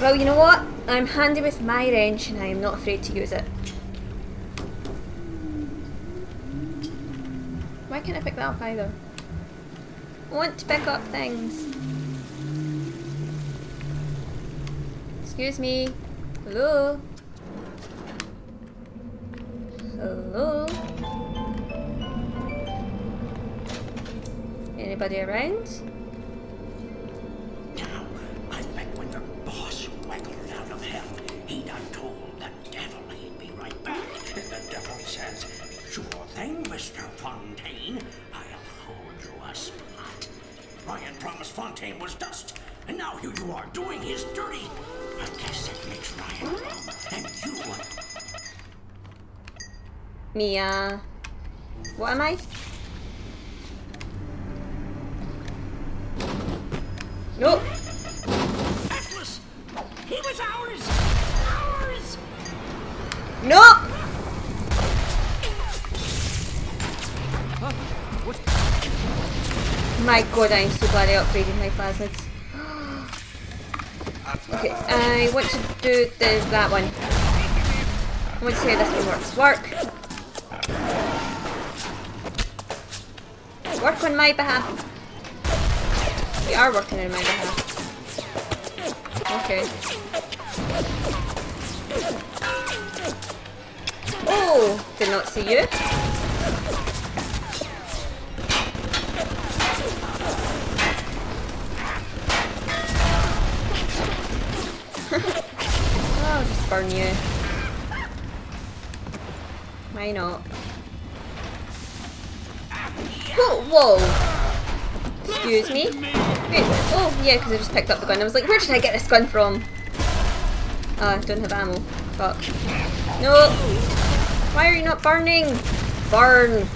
Well, you know what? I'm handy with my wrench and I am not afraid to use it. Why can't I pick that up either? I want to pick up things. Excuse me. Hello? Hello? Anybody around? Now, I'm back when the boss waggled out of hell. He done told the devil he'd be right back. And the devil says, sure thing, Mr. Fontaine. I'll hold you a spot. Ryan promised Fontaine was dust, and now here you are doing his dirty. I guess that makes Ryan wrong, and you Mia. What am I? Nope. Atlas! He was ours! Ours! Nope! Huh? What? My god, I'm so glad I upgraded my plasmids. Okay, I want to do that one. I want to see how this one works. Work on my behalf. We are working on my behalf. Okay. Oh, did not see you. I'll just burn you. Why not? Whoa! Whoa! Excuse me. Wait, oh yeah, because I just picked up the gun. I was like, where did I get this gun from? Ah, I don't have ammo. Fuck. No! Why are you not burning? Burn!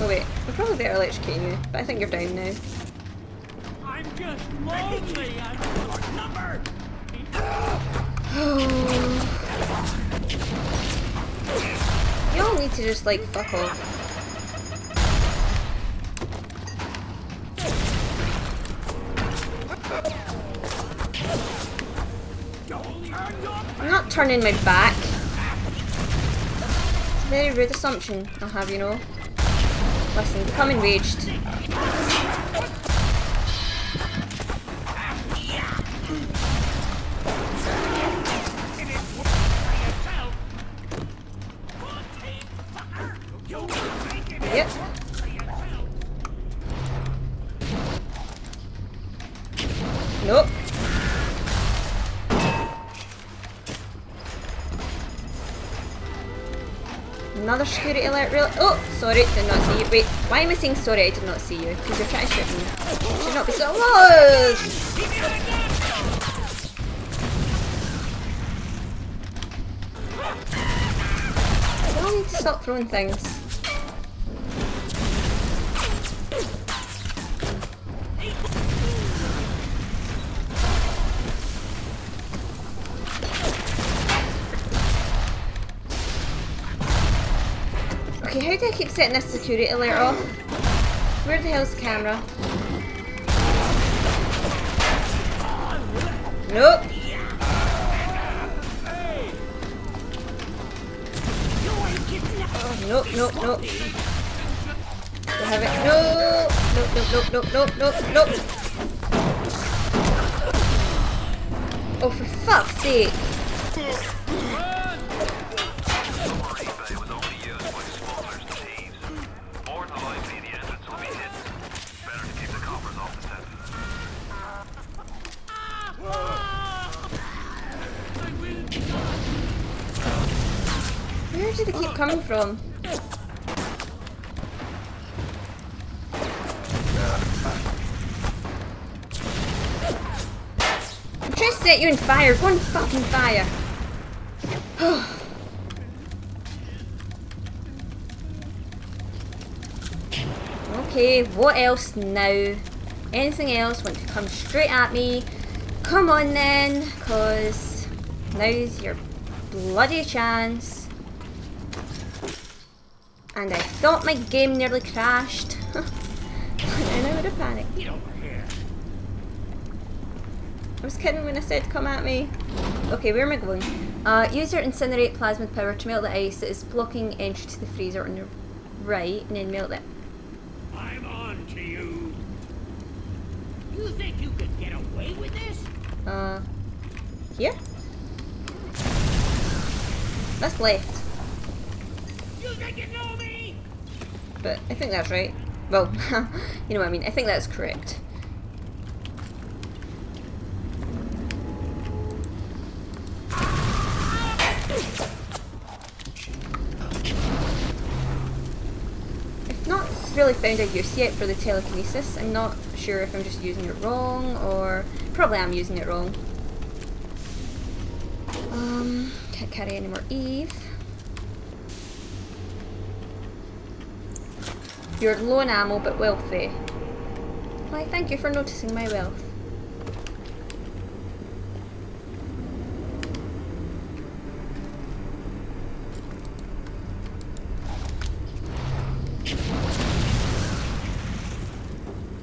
Oh wait, I'm probably better electrocuting you, but I think you're down now. I'm just lonely. I'm outnumbered. Y'all need to just like fuck off. I'm not turning my back. It's a very rude assumption, I'll have you know. Listen, become enraged. Yep. Nope. Another security alert really. Oh, sorry, did not see you. Wait, why am I saying sorry I did not see you? Because you're trying to shoot me. You should not be so loud! I need to stop throwing things. Okay, how do I keep setting this security alert off? Where the hell's the camera? Nope. Nope, nope, nope. I have it. Nope, nope, nope, nope, nope, nope, nope. Oh, for fuck's sake. Where do they keep coming from? Set you in fire, one fucking fire. Okay, what else now? Anything else want to come straight at me? Come on then, cause now's your bloody chance. And I thought my game nearly crashed. And I would have panicked. Get over here. I was kidding when I said come at me. Okay, where am I going? User incinerate plasmid power to melt the ice that is blocking entry to the freezer on your right, and then melt it. I'm on to you. You think you could get away with this? Here? That's left. You think you know me? But I think that's right. Well, you know what I mean. I think that's correct. I've not really found a use yet for the telekinesis. I'm not sure if I'm just using it wrong or... Probably I'm using it wrong. Can't carry any more Eve. You're low on ammo but wealthy. Why, thank you for noticing my wealth.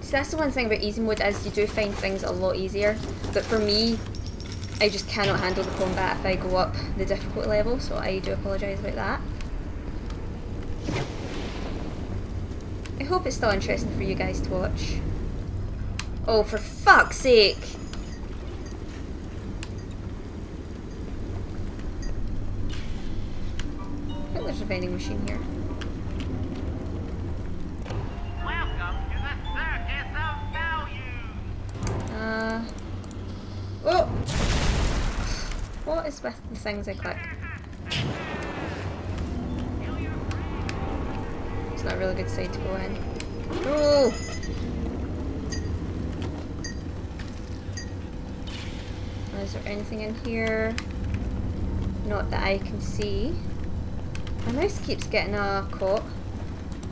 See, that's the one thing about easy mode, is you do find things a lot easier. But for me, I just cannot handle the combat if I go up the difficulty level, so I do apologise about that. I hope it's still interesting for you guys to watch. Oh, for fuck's sake! I think there's a vending machine here. Welcome to the Circus of Value! Oh! What is with the things I click? Not a really good side to go in. Oh! Is there anything in here? Not that I can see. My mouse keeps getting caught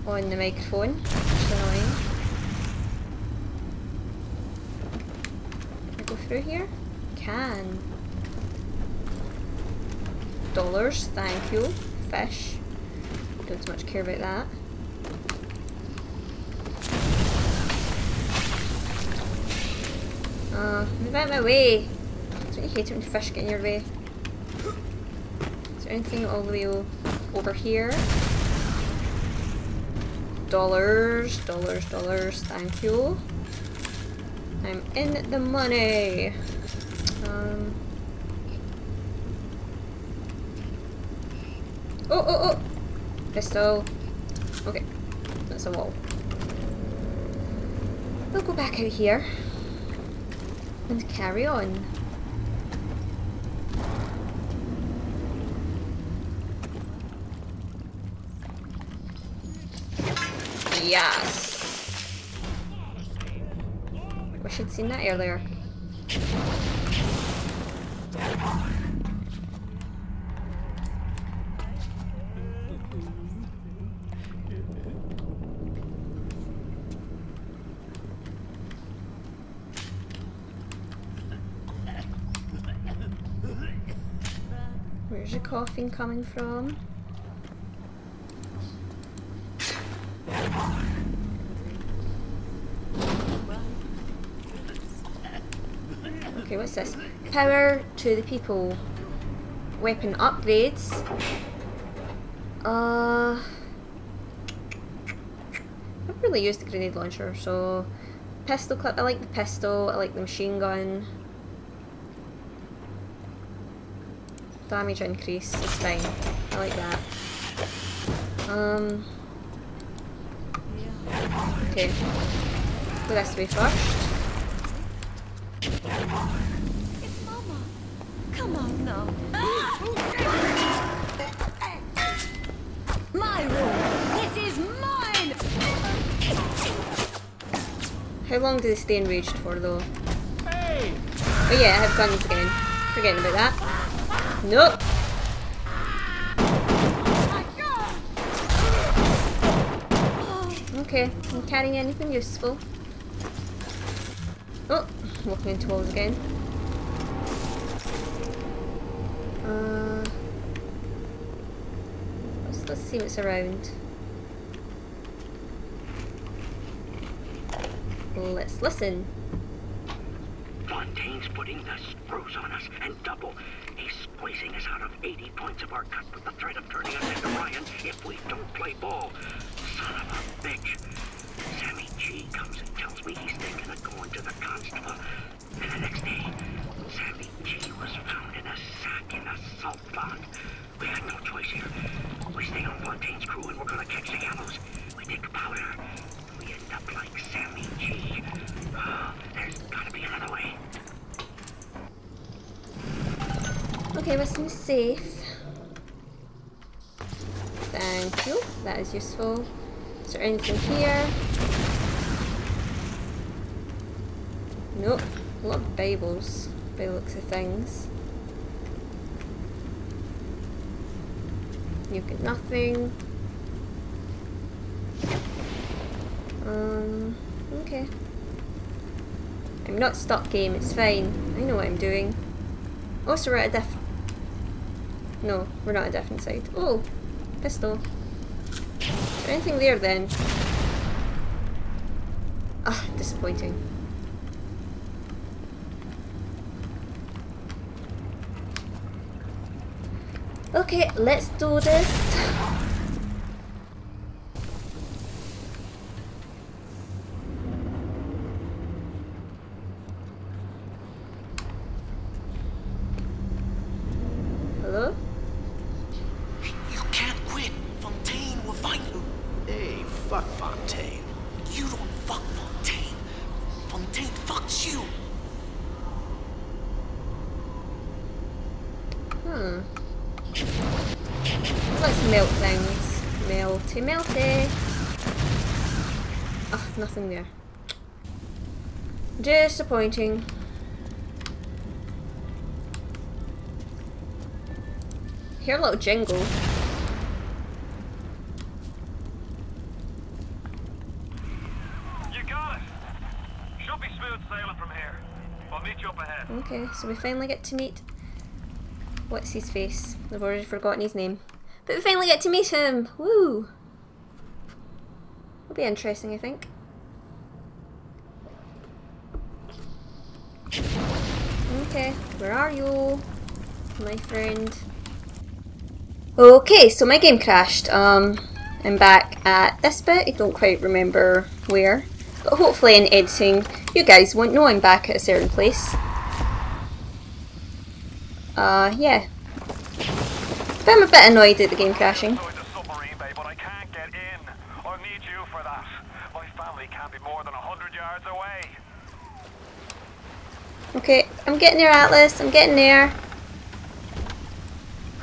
on the microphone, which is annoying. Can I go through here? Can. Dollars, thank you. Fish. Don't so much care about that. Move out of my way! Don't you hate it when fish get in your way? Is there anything all the way over here? Dollars, dollars, dollars, thank you. I'm in the money! Oh, oh, oh! Pistol. Okay, that's a wall. We'll go back out here and carry on. Yes! Wish I'd seen that earlier. Where's the coughing coming from? Okay, what's this? Power to the people. Weapon upgrades. I've really used the grenade launcher, so... Pistol clip, I like the pistol, I like the machine gun. Damage increase is fine. I like that. Okay. Go this way first. It's Mama. Come on now. My room. This is mine. How long do they stay enraged for, though? Hey. Oh yeah, I have guns again. Forgetting about that. Nope. Okay, I'm carrying anything useful. Oh, walking into walls again. Let's see what's around. Let's listen. Fontaine's putting the screws on us, and double. He's squeezing us out of 80 points of our cut with the threat of turning us into Ryan if we don't play ball. Son of a bitch. Sammy G comes and tells me he's thinking of going to the constable. And the next day, Sammy G was found in a sack in a salt pond. We had no choice here. We stay on Fontaine's crew and we're gonna catch the gallows. We dig powder. We end up like Sammy G. Oh, there's gotta be another way. Okay, we're in the safe. Thank you. That is useful. Is there anything here? Nope. A lot of Bibles by the looks of things. You've got nothing. Okay. I'm not stuck, game, it's fine. I know what I'm doing. Oh, so we're at a no, we're not at a different side. Oh! Pistol. Is there anything there then? Ah, disappointing. Okay, let's do this. Hello? You can't quit. Fontaine will find you. Hey, fuck Fontaine. You don't fuck Fontaine. Fontaine fucks you. Hmm. Let's melt things. Melty, melty. Ah, oh, nothing there. Disappointing. Hear a little jingle. You got it. Should be smooth sailing from here. I'll meet you up ahead. Okay, so we finally get to meet. What's his face? I've already forgotten his name. But we finally get to meet him! Woo! It'll be interesting, I think. Okay, where are you, my friend? Okay, so my game crashed. I'm back at this bit. I don't quite remember where. But hopefully in editing, you guys won't know I'm back at a certain place. Yeah. But I'm a bit annoyed at the game crashing. Okay, I'm getting there, Atlas. I'm getting there.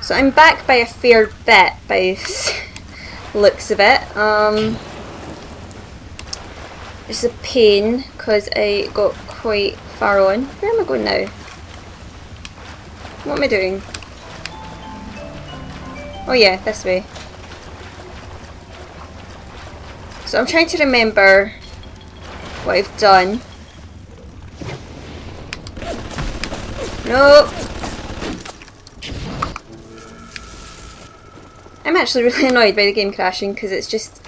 So I'm back by a fair bit, by looks of it. It's a pain because I got quite far on. Where am I going now? What am I doing? Oh yeah, this way. So I'm trying to remember what I've done. Nope. I'm actually really annoyed by the game crashing because it's just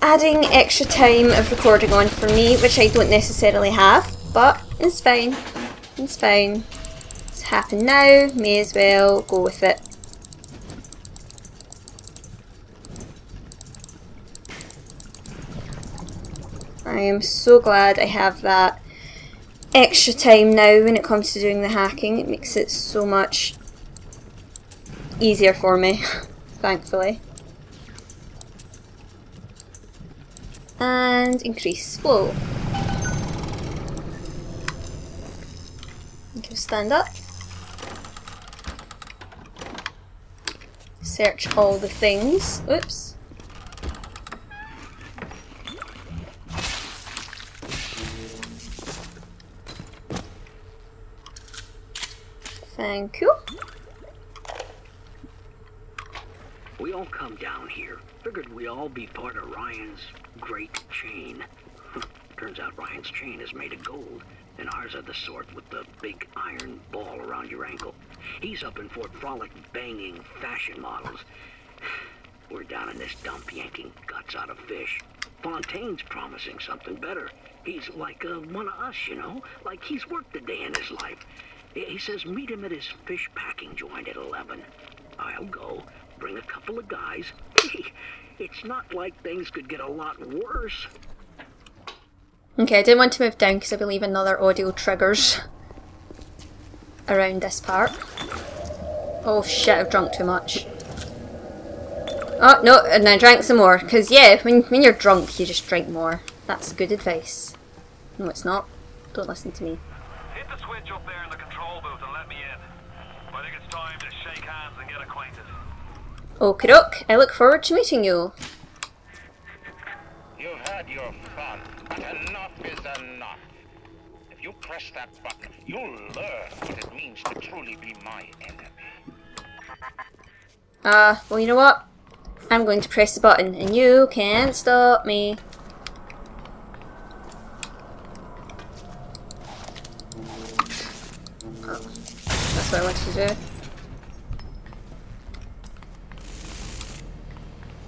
adding extra time of recording on for me, which I don't necessarily have, but it's fine. It's fine. It's happened now, may as well go with it. I am so glad I have that extra time now when it comes to doing the hacking. It makes it so much easier for me, thankfully. And increase flow. Okay, stand up. Search all the things. Oops. Thank you. We all come down here. Figured we all be part of Ryan's great chain. Turns out Ryan's chain is made of gold, and ours are the sort with the big iron ball around your ankle. He's up in Fort Frolic banging fashion models. We're down in this dump yanking guts out of fish. Fontaine's promising something better. He's like one of us, you know? Like he's worked a day in his life. He says meet him at his fish packing joint at 11. I'll go, bring a couple of guys. It's not like things could get a lot worse. Okay, I didn't want to move down because I believe another audio triggers around this part. Oh shit, I've drunk too much. Oh no, and I drank some more, because yeah, when you're drunk you just drink more. That's good advice. No it's not. Don't listen to me. Hit the switch up there in the control booth and let me in. I think it's time to shake hands and get acquainted. Okie doke, I look forward to meeting you. You've had your fun, but enough is enough. If you press that button, you'll learn what it means to truly be my enemy. Well you know what? I'm going to press the button and you can't stop me. Oh, that's what I wanted to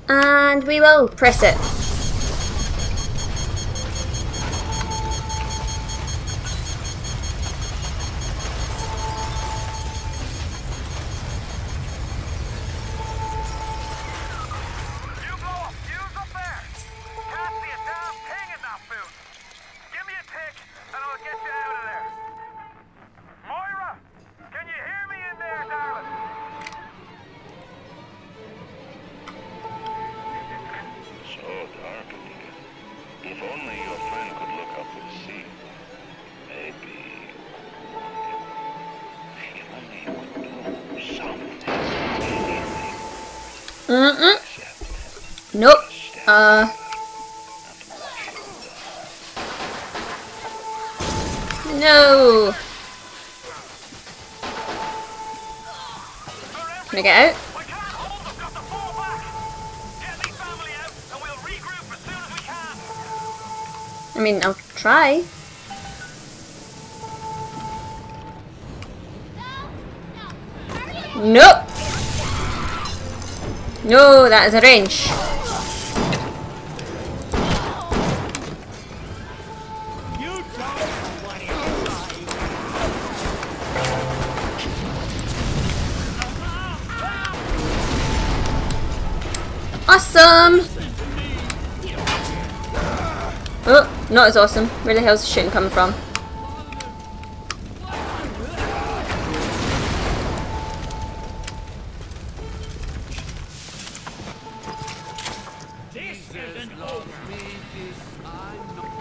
do. And we will press it. Nope. No. Can I get out? I mean, I'll try. Nope. No, that is a wrench. Awesome! Oh, not as awesome. Where the hell's the shooting coming from?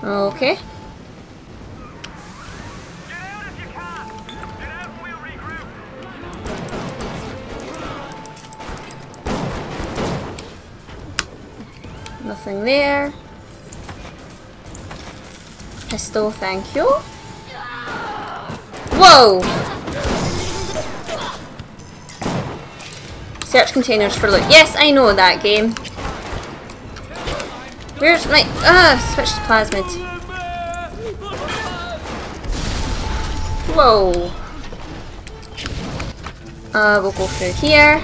Okay. Nothing there. Pistol, thank you. Whoa! Search containers for loot. Yes, I know that game. Where's my... switch to plasmid. Whoa! We'll go through here.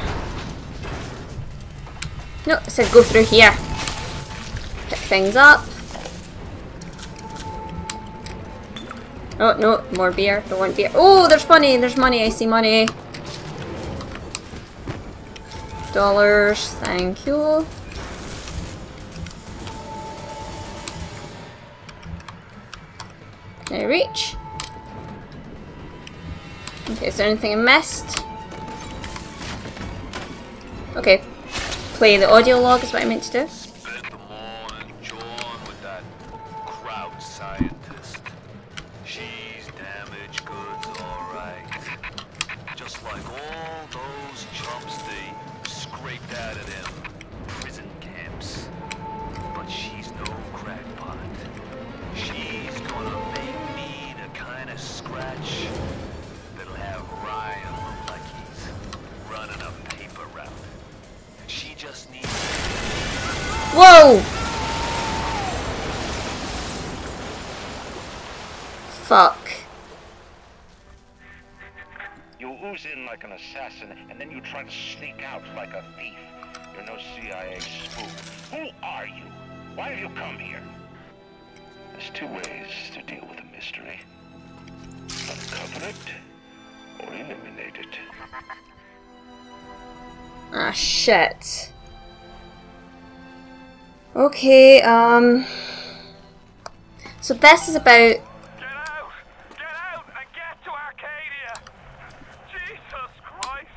No, I said go through here. Pick things up. Oh no, more beer. Don't want beer. Oh, there's money. There's money. I see money. $. Thank you. Can I reach? Okay, is there anything I missed? Okay, play the audio log is what I meant to do. Spent the morning jawing with that crowd scientist. She's damaged goods, alright. Just like all those chumps they scraped out of them prison camps. But she's no crackpot. She's gonna make me the kind of scratch. Ryan looked like he's running a paper route. She just needs. Whoa! Fuck. You ooze in like an assassin, and then you try to sneak out like a thief. You're no CIA spook. Who are you? Why have you come here? There's two ways to deal with a mystery. Uncover it, or eliminate it. Ah, shit. Okay, so this is about... Get out and get to Arcadia! Jesus Christ!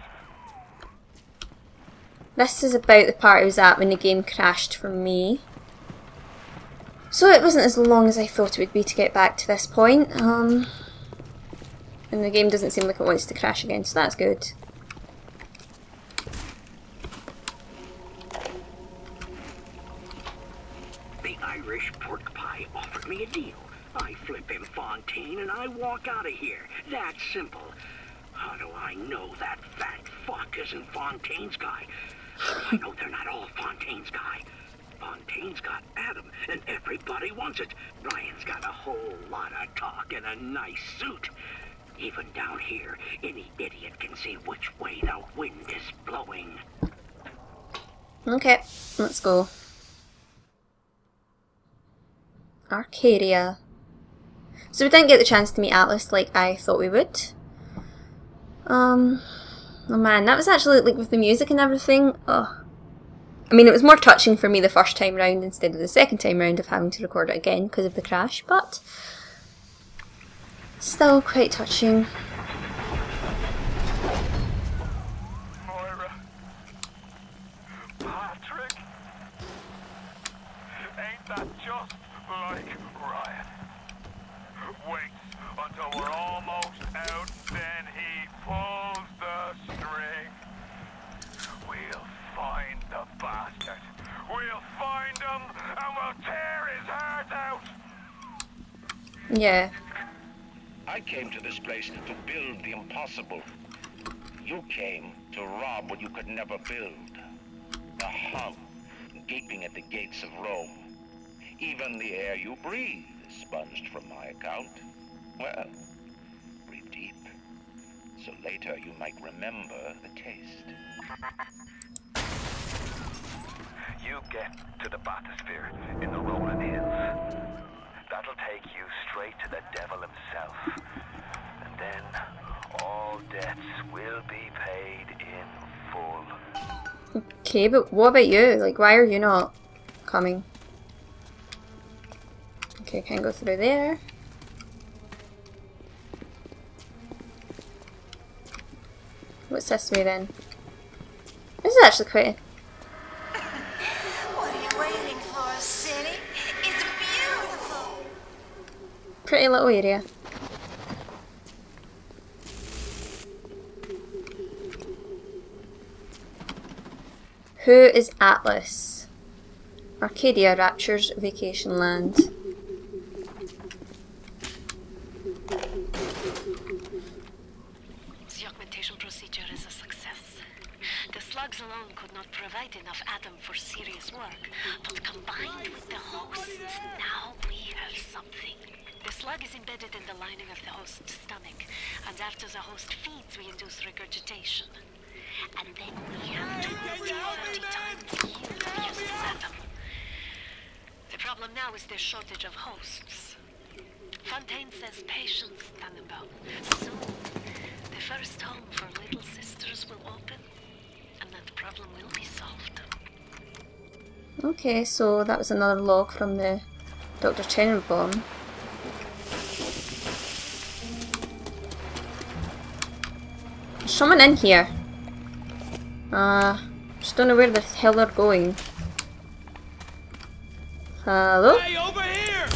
This is about the part I was at when the game crashed for me. So it wasn't as long as I thought it would be to get back to this point, and the game doesn't seem like it wants to crash again, so that's good. The Irish pork pie offered me a deal. I flip him Fontaine and I walk out of here. That's simple. How do I know that fat fuck isn't Fontaine's guy? I know they're not all Fontaine's guy. Fontaine's got Adam, and everybody wants it. Ryan's got a whole lot of talk and a nice suit. Even down here, any idiot can see which way the wind is blowing. Okay, let's go. Arcadia. So we didn't get the chance to meet Atlas like I thought we would. Oh man, that was actually, like, with the music and everything, oh. I mean, it was more touching for me the first time round instead of the second time round of having to record it again because of the crash, but still quite touching. Moira. Patrick. Ain't that just like Ryan? Waits until we're almost out, then he pulls the string. We'll find the bastard. We'll find him and we'll tear his heart out. Yeah. I came to this place to build the impossible. You came to rob what you could never build. The hum gaping at the gates of Rome. Even the air you breathe is sponged from my account. Well, breathe deep. So later you might remember the taste. You get to the Bathysphere in the rolling hills. That'll take you straight to the devil himself. And then all debts will be paid in full. Okay, but what about you? Like, why are you not coming? Okay, can't go through there. What's this way then? This is actually quite... Pretty little area. Who is Atlas? Arcadia raptures vacation land. The augmentation procedure is a success. The slugs alone could not provide enough atom for serious work, but combined with the host, now we have something. The slug is embedded in the lining of the host's stomach, and after the host feeds, we induce regurgitation. And then we have 20–30 times the yield of useless atom. The problem now is the shortage of hosts. Fontaine says patience, Tenenbaum. Soon, the first home for Little Sisters will open, and that problem will be solved. Okay, so that was another log from the Dr. Tenenbaum. Someone in here. Just don't know where the hell they're going. Hello? Hey, over here!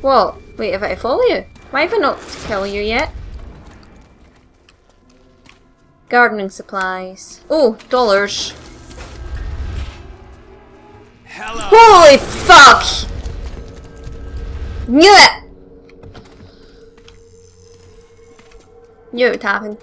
What? Wait, have I followed you? Why have I not killed you yet? Gardening supplies. Oh, dollars. Hello. Holy fuck! Knew it! Knew it would happen.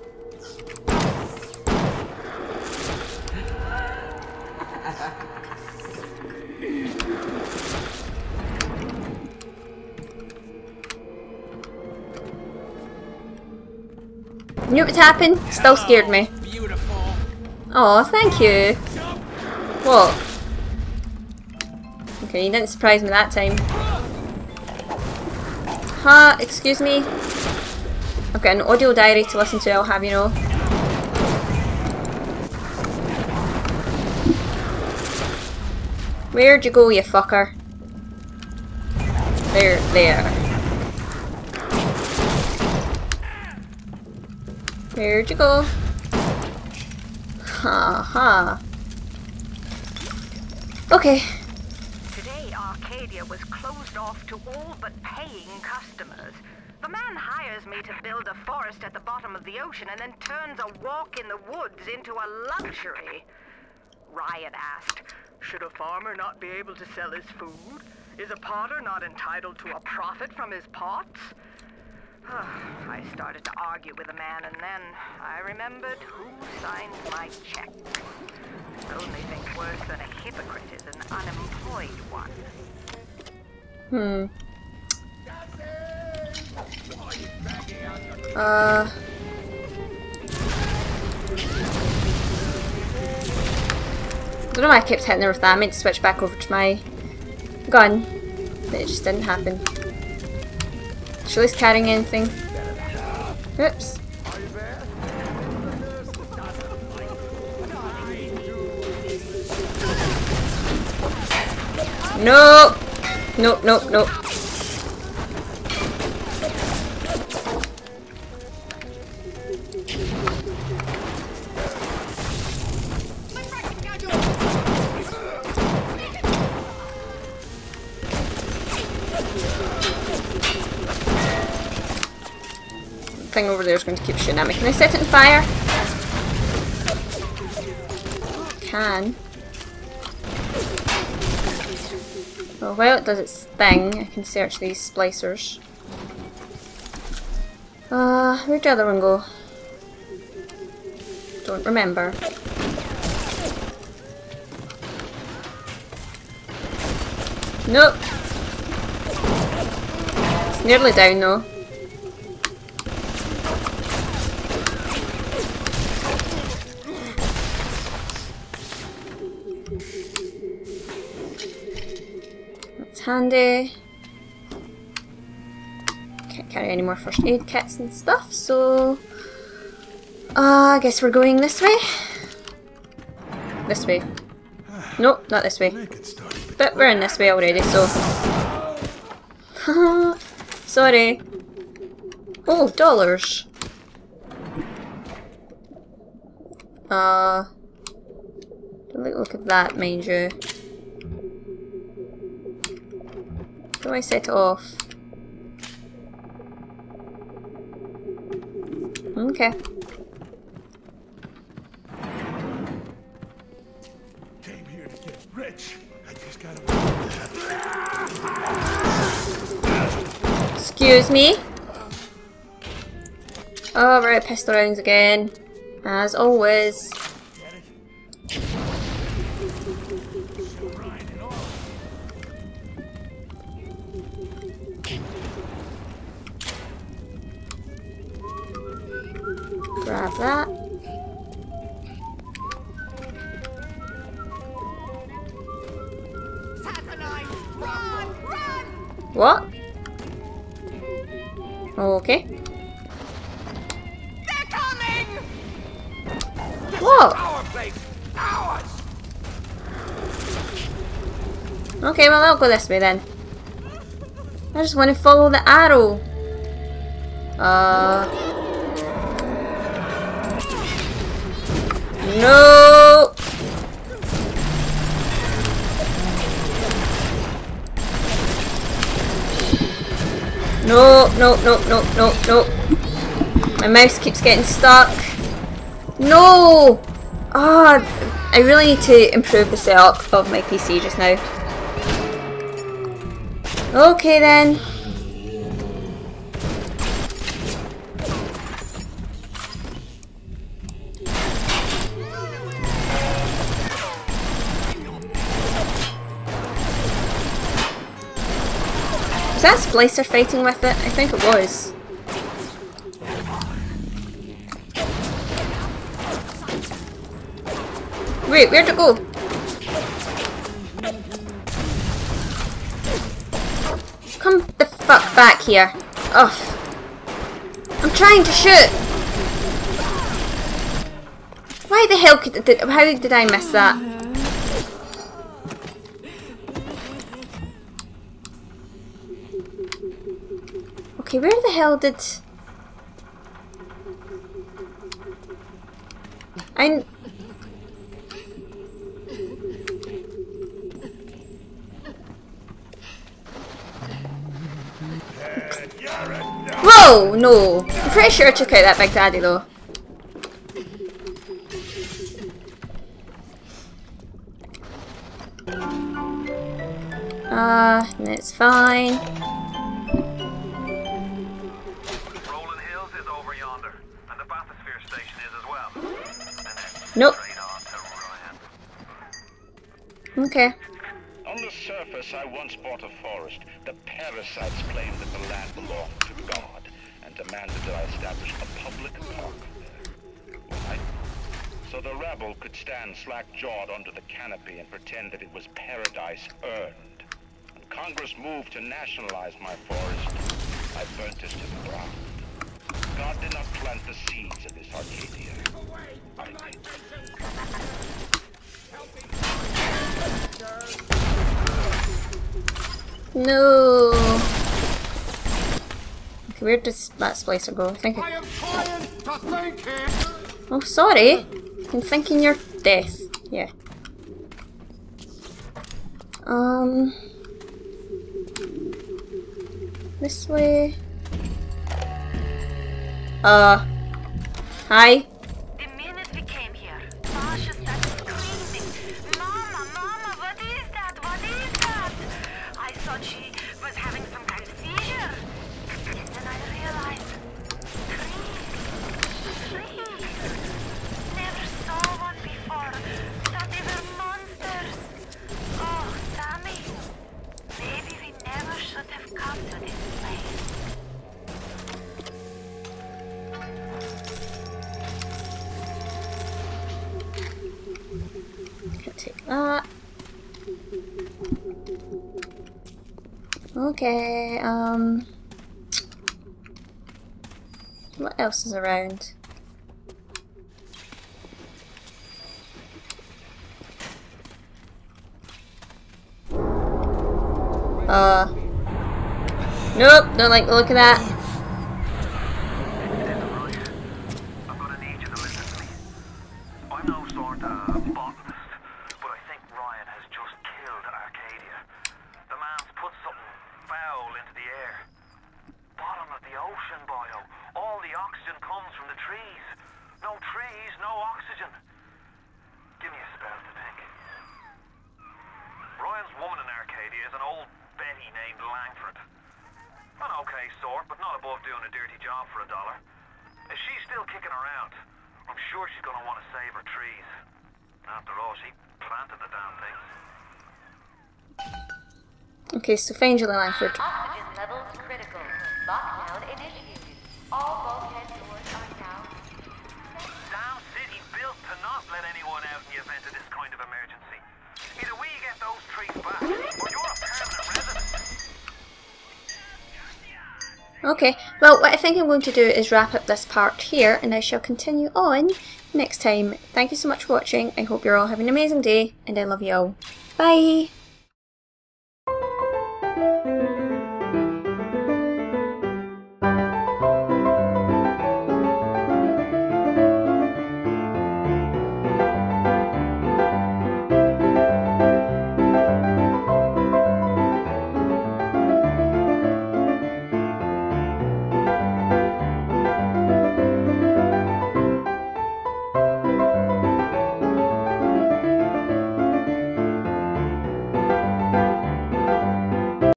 Knew it would happen. Still scared me. Oh, thank you. What? Okay, you didn't surprise me that time. Ha, excuse me. I've got an audio diary to listen to, I'll have you know. Where'd you go, you fucker? There, there. Where'd you go? Ha ha. Okay. Today Arcadia was closed off to all but paying customers. The man hires me to build a forest at the bottom of the ocean and then turns a walk in the woods into a luxury. Ryan asked, should a farmer not be able to sell his food? Is a potter not entitled to a profit from his pots? I started to argue with the man and then I remembered who signed my check. The only thing worse than a hypocrite is an unemployed one. I don't know why I kept hitting her with that. I meant to switch back over to my gun, but it just didn't happen. Is she at least carrying anything? Oops. No! Nope, nope, nope. Thing over there is going to keep shooting at me. Can I set it on fire? Can. Well, while it does its thing, I can search these splicers. Where'd the other one go? Don't remember. Nope. It's nearly down though. Handy. Can't carry any more first aid kits and stuff, so I guess we're going this way. This way. Nope, not this way. But we're in this way already, so. Sorry. Oh, dollars. Don't look at that, mind you. How do I set it off? Okay. Came here to get rich. I just gotta... Excuse me. Oh right, pistol rounds again. As always. Grab that. What? Okay. They're coming. What? Okay, well I'll go this way then. I just want to follow the arrow. No. No, no, no, no, no, no. My mouse keeps getting stuck. No. Ah, I really need to improve the setup of my PC just now. Okay then. Was that Splicer fighting with it? I think it was. Wait, where'd it go? back here. Ugh. I'm trying to shoot. Why the hell could... How did I miss that? Okay, where the hell did... Whoa, no. I'm pretty sure I took out that Big Daddy though. It's fine. Rolling Hills is over yonder, and the Bathysphere station is as well. Nope. Okay. On the surface, I once bought a forest. The parasites claimed that the land belonged to God and demanded that I establish a public park there. Right? So the rabble could stand slack-jawed under the canopy and pretend that it was paradise earned. When Congress moved to nationalize my forest, I burnt it to the ground. God did not plant the seeds of this Arcadia. I did. No. Okay, where does that Splicer go? I think oh, sorry. I'm thinking your death. Yeah. This way. Hi. The minute we came here, Marsha started screaming, "Mama, Mama, what is that? What is that?" I thought she was having some kind of seizure. And then I realized, trees. Never saw one before. Thought they were monsters. Oh, Sammy. Maybe we never should have come to this place. Take that. Okay, what else is around? Nope, don't like the look of that. Okay, so find Julie Langford. Oxygen levels critical. Lockdown initiated. All bulkhead doors are now. Damn city built to not let anyone out in the event of this kind of emergency. Either we get those trees back, or you're a permanent resident. Okay, well, what I think I'm going to do is wrap up this part here, and I shall continue on next time. Thank you so much for watching. I hope you're all having an amazing day, and I love you all. Bye!